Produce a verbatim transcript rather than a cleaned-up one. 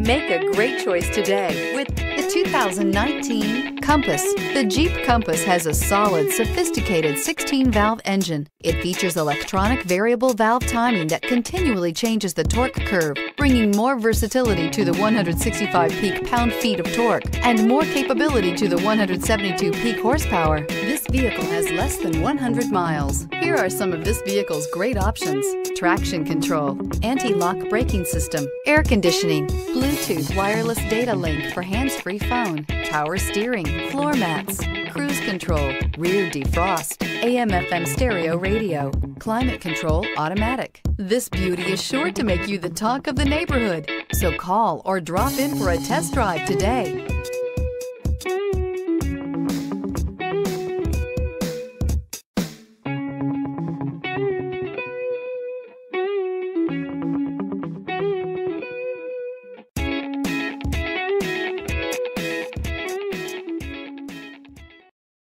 Make a great choice today with the two thousand nineteen Compass. The Jeep Compass has a solid, sophisticated sixteen valve engine. It features electronic variable valve timing that continually changes the torque curve, bringing more versatility to the one hundred sixty-five peak pound-feet of torque and more capability to the one hundred seventy-two peak horsepower. This vehicle has less than one hundred miles. Here are some of this vehicle's great options: traction control, anti-lock braking system, air conditioning, Bluetooth wireless data link for hands-free phone, power steering, floor mats, cruise control, rear defrost, A M F M stereo radio, climate control automatic. This beauty is sure to make you the talk of the neighborhood, so call or drop in for a test drive today.